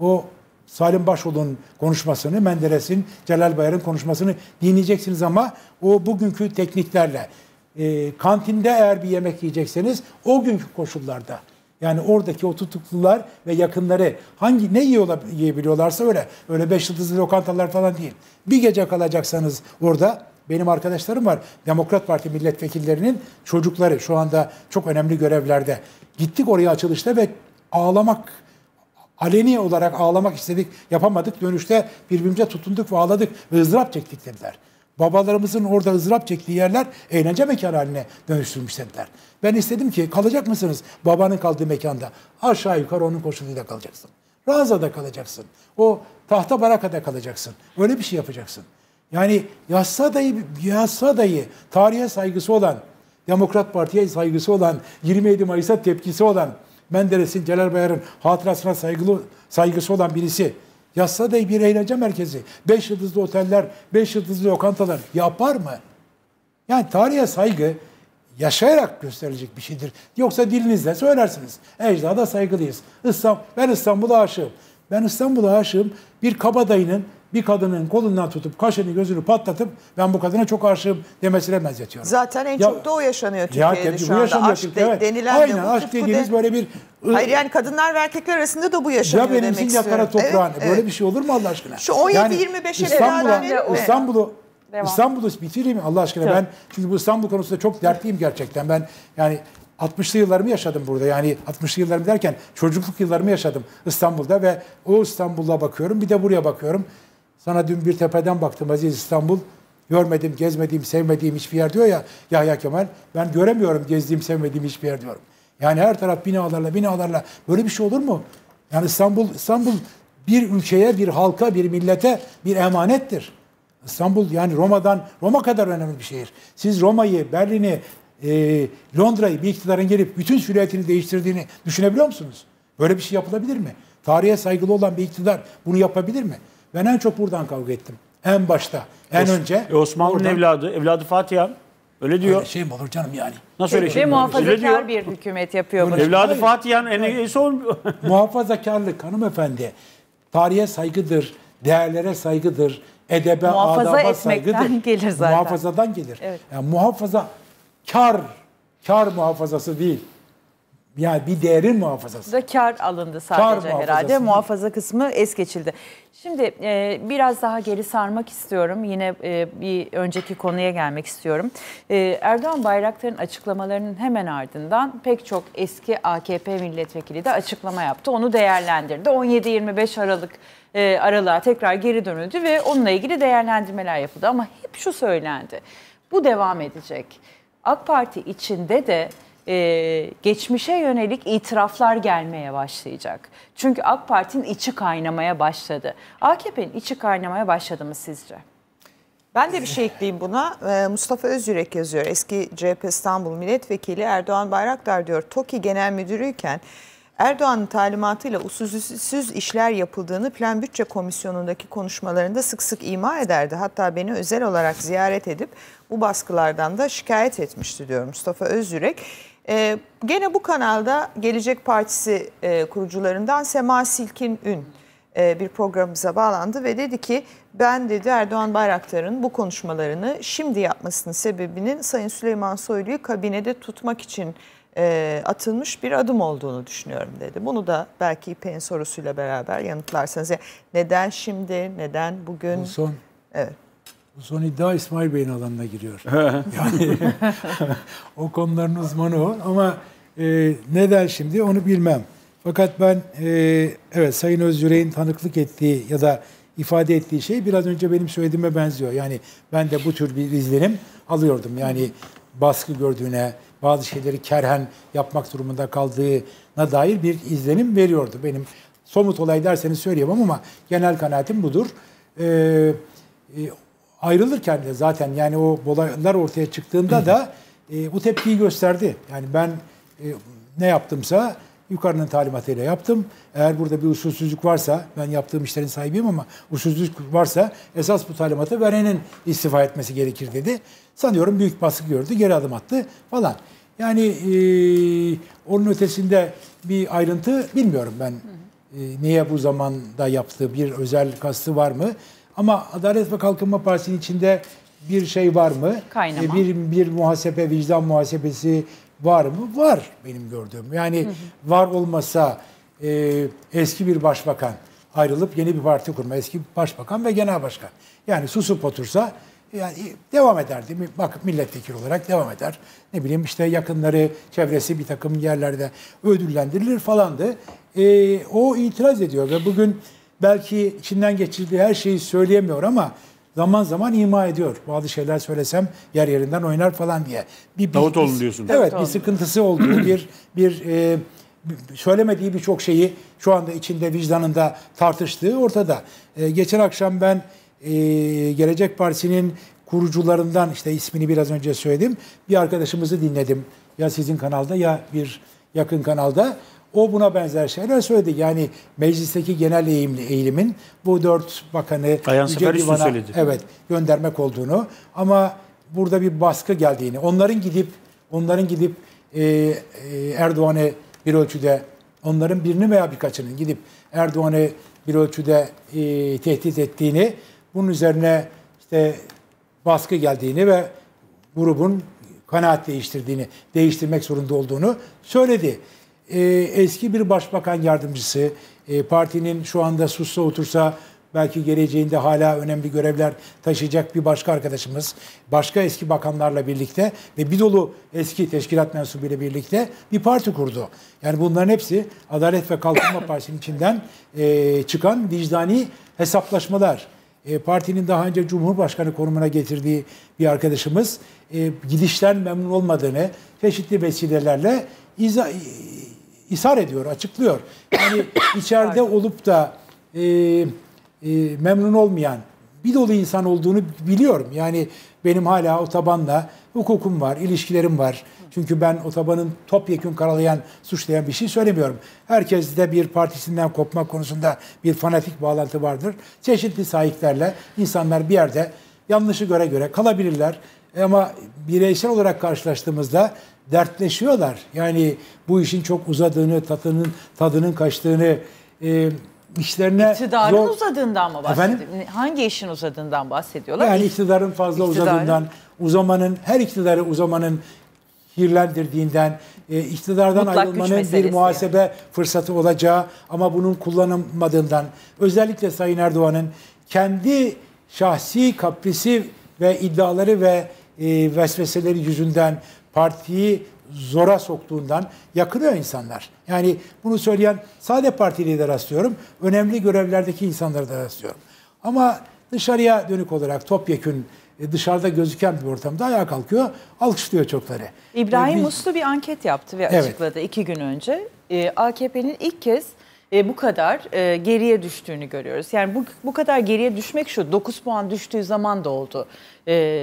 o Salim Başoğlu'nun konuşmasını, Menderes'in, Celal Bayar'ın konuşmasını dinleyeceksiniz ama o bugünkü tekniklerle. Kantinde eğer bir yemek yiyecekseniz o günkü koşullarda. Yani oradaki o tutuklular ve yakınları hangi ne yiyebiliyorlarsa öyle. Öyle 5 yıldızlı lokantalar falan değil. Bir gece kalacaksanız orada, benim arkadaşlarım var. Demokrat Parti milletvekillerinin çocukları şu anda çok önemli görevlerde. Gittik oraya açılışta ve ağlamak, aleni olarak ağlamak istedik, yapamadık. Dönüşte birbirimize tutunduk ve ağladık ve ızdırap çektik dediler. Babalarımızın orada ızdırap çektiği yerler eğlence mekanı haline dönüştürmüş dediler. Ben istedim ki kalacak mısınız babanın kaldığı mekanda? Aşağı yukarı onun koşuluyla kalacaksın. Raza'da kalacaksın. O tahta barakada kalacaksın. Öyle bir şey yapacaksın. Yani yasa dayı tarihe saygısı olan, Demokrat Parti'ye saygısı olan, 27 Mayıs'a tepkisi olan, Menderes'in, Celal Bayar'ın hatırasına saygısı olan birisi, yasa dayı bir eğlence merkezi, 5 yıldızlı oteller, 5 yıldızlı lokantalar yapar mı? Yani tarihe saygı yaşayarak gösterilecek bir şeydir. Yoksa dilinizle söylersiniz. Ecdada saygılıyız. Ben İstanbul'a aşığım. Ben İstanbul'a aşığım. Bir kabadayının, bir kadının kolundan tutup kaşını gözünü patlatıp ben bu kadına çok aşığım demesine benzetiyorum. Zaten en çok da o yaşanıyor Türkiye'de şu anda. Yaşanıyor aşk Türkiye'de. Denilen aynen de aşk dediğiniz de, böyle bir... Hayır yani kadınlar ve erkekler arasında da bu yaşanıyor demek istiyorum. Ya benimsin yakara toprağına. Evet, böyle evet. Bir şey olur mu Allah aşkına? Şu 17-25'e beraber İstanbul'u bitireyim Allah aşkına. Tabii. Ben çünkü bu İstanbul konusunda çok dertliyim gerçekten. Ben yani 60'lı yıllarımı yaşadım burada. Yani 60'lı yıllarımı derken çocukluk yıllarımı yaşadım İstanbul'da ve o İstanbul'a bakıyorum, bir de buraya bakıyorum. Sana dün bir tepeden baktım aziz İstanbul, görmedim, gezmediğim, sevmediğim hiçbir yer diyor ya Yahya Kemal. Ben göremiyorum gezdiğim, sevmediğim hiçbir yer diyorum. Yani her taraf binalarla böyle bir şey olur mu? Yani İstanbul bir ülkeye, bir halka, bir millete bir emanettir. İstanbul yani Roma kadar önemli bir şehir. Siz Roma'yı, Berlin'i, Londra'yı bir iktidarın gelip bütün silüetini değiştirdiğini düşünebiliyor musunuz? Böyle bir şey yapılabilir mi? Tarihe saygılı olan bir iktidar bunu yapabilir mi? Ben en çok buradan kavga ettim. En başta, önce. Osmanlı'nın evladı Fatih Han. Öyle diyor. Öyle şey mi olur canım yani? Nasıl öyle şey mi olur? Muhafazakar bir hükümet yapıyor bunu. Evladı Fatih Han en iyisi olmuyor. Muhafazakarlık hanımefendi. Tarihe saygıdır, değerlere saygıdır, edebe, adaba saygıdır. Muhafaza etmekten gelir zaten. Muhafazadan gelir. Evet. Yani muhafaza, kar muhafazası değil. Yani bir değerin muhafazası. Da kar alındı sadece herhalde. Muhafaza kısmı es geçildi. Şimdi biraz daha geri sarmak istiyorum. Yine bir önceki konuya gelmek istiyorum. Erdoğan Bayraktar'ın açıklamalarının hemen ardından pek çok eski AKP milletvekili de açıklama yaptı. Onu değerlendirdi. 17-25 Aralık aralığa tekrar geri dönüldü ve onunla ilgili değerlendirmeler yapıldı. Ama hep şu söylendi. Bu devam edecek. AK Parti içinde de geçmişe yönelik itiraflar gelmeye başlayacak. Çünkü AK Parti'nin içi kaynamaya başladı. AKP'nin içi kaynamaya başladı mı sizce? Ben de bir şey ekleyeyim buna. Mustafa Özyürek yazıyor. Eski CHP İstanbul Milletvekili Erdoğan Bayraktar diyor. TOKİ Genel Müdürüyken Erdoğan'ın talimatıyla usulsüz işler yapıldığını Plan Bütçe Komisyonu'ndaki konuşmalarında sık sık ima ederdi. Hatta beni özel olarak ziyaret edip bu baskılardan da şikayet etmişti diyor Mustafa Özyürek. Gene bu kanalda Gelecek Partisi kurucularından Sema Silkin Ün bir programımıza bağlandı ve dedi ki ben dedi Erdoğan Bayraktar'ın bu konuşmalarını şimdi yapmasının sebebinin Sayın Süleyman Soylu'yu kabinede tutmak için atılmış bir adım olduğunu düşünüyorum dedi. Bunu da belki İpek'in sorusuyla beraber yanıtlarsanız. Yani neden şimdi, neden bugün? Evet. Son iddia İsmail Bey'in alanına giriyor. Yani o konuların uzmanı o ama neden şimdi onu bilmem. Fakat ben evet Sayın Özyürek'in tanıklık ettiği ya da ifade ettiği şey biraz önce benim söylediğime benziyor. Yani ben de bu tür bir izlenim alıyordum. Yani baskı gördüğüne, bazı şeyleri kerhen yapmak durumunda kaldığına dair bir izlenim veriyordu. Benim somut olay derseniz söyleyemem ama genel kanaatim budur. Ayrılırken de zaten yani o olaylar ortaya çıktığında da bu tepkiyi gösterdi. Yani ben ne yaptımsa yukarının talimatıyla yaptım. Eğer burada bir usulsüzlük varsa, ben yaptığım işlerin sahibiyim ama usulsüzlük varsa esas bu talimatı verenin istifa etmesi gerekir dedi. Sanıyorum büyük baskı gördü, geri adım attı falan. Yani onun ötesinde bir ayrıntı bilmiyorum ben. niye bu zamanda yaptığı bir özel kastı var mı? Ama Adalet ve Kalkınma Partisi'nin içinde bir şey var mı? Kaynama. Bir muhasebe, vicdan muhasebesi var mı? Var benim gördüğüm. Yani var olmasa eski bir başbakan ayrılıp yeni bir parti kurma. Eski başbakan ve genel başkan. Yani susup otursa yani devam eder değil mi? Bak milletvekili olarak devam eder. Ne bileyim işte yakınları, çevresi bir takım yerlerde ödüllendirilir falandı. O itiraz ediyor ve bugün belki içinden geçirdiği her şeyi söyleyemiyor ama zaman zaman ima ediyor. Bazı şeyler söylesem yer yerinden oynar falan diye. Davutoğlu diyorsunuz. Evet, Davutoğlu. Bir sıkıntısı olduğu, söylemediği birçok şeyi şu anda içinde, vicdanında tartıştığı ortada. Geçen akşam ben Gelecek Partisi'nin kurucularından, işte ismini biraz önce söyledim, bir arkadaşımızı dinledim. Ya sizin kanalda ya bir yakın kanalda. O buna benzer şeyler söyledi. Yani meclisteki genel eğilimin bu 4 bakanı Yüce Divan'a göndermek olduğunu ama burada bir baskı geldiğini, onların gidip Erdoğan'ı bir ölçüde, onların birini veya birkaçının gidip Erdoğan'ı bir ölçüde tehdit ettiğini, bunun üzerine işte baskı geldiğini ve grubun kanaat değiştirmek zorunda olduğunu söyledi. Eski bir başbakan yardımcısı, partinin şu anda sussa otursa belki geleceğinde hala önemli görevler taşıyacak bir başka arkadaşımız, başka eski bakanlarla birlikte ve bir dolu eski teşkilat mensubuyla birlikte bir parti kurdu. Yani bunların hepsi Adalet ve Kalkınma Partisi'nin içinden çıkan vicdani hesaplaşmalar. Partinin daha önce Cumhurbaşkanı konumuna getirdiği bir arkadaşımız gidişten memnun olmadığını çeşitli vesilelerle ishar ediyor, açıklıyor. Yani içeride olup da memnun olmayan bir dolu insan olduğunu biliyorum. Yani benim hala o tabanla hukukum var, ilişkilerim var. Çünkü ben o tabanın topyekun karalayan, suçlayan bir şey söylemiyorum. Herkes de bir partisinden kopma konusunda bir fanatik bağlantı vardır. Çeşitli sahiplerle insanlar bir yerde yanlışı göre göre kalabilirler. Ama bireysel olarak karşılaştığımızda dertleşiyorlar. Yani bu işin çok uzadığını, tadının kaçtığını, işlerine... İktidarın uzadığından mı bahsediyorlar? Hangi işin uzadığından bahsediyorlar? Yani iktidarın fazla uzadığından, uzamanın, her iktidarı uzamanın kirlendirdiğinden, iktidardan mutlak ayrılmanın bir muhasebe fırsatı olacağı ama bunun kullanılmadığından, özellikle Sayın Erdoğan'ın kendi şahsi kaprisi ve iddiaları ve vesveseleri yüzünden partiyi zora soktuğundan yakınıyor insanlar. Yani bunu söyleyen sade partiliye de rastlıyorum, önemli görevlerdeki insanlara da rastlıyorum. Ama dışarıya dönük olarak topyekün dışarıda gözüken bir ortamda ayağa kalkıyor, alkışlıyor çokları. İbrahim Uslu bir anket yaptı ve açıkladı 2 gün önce. AKP'nin ilk kez bu kadar geriye düştüğünü görüyoruz. Yani bu kadar geriye düşmek şu, 9 puan düştüğü zaman da oldu.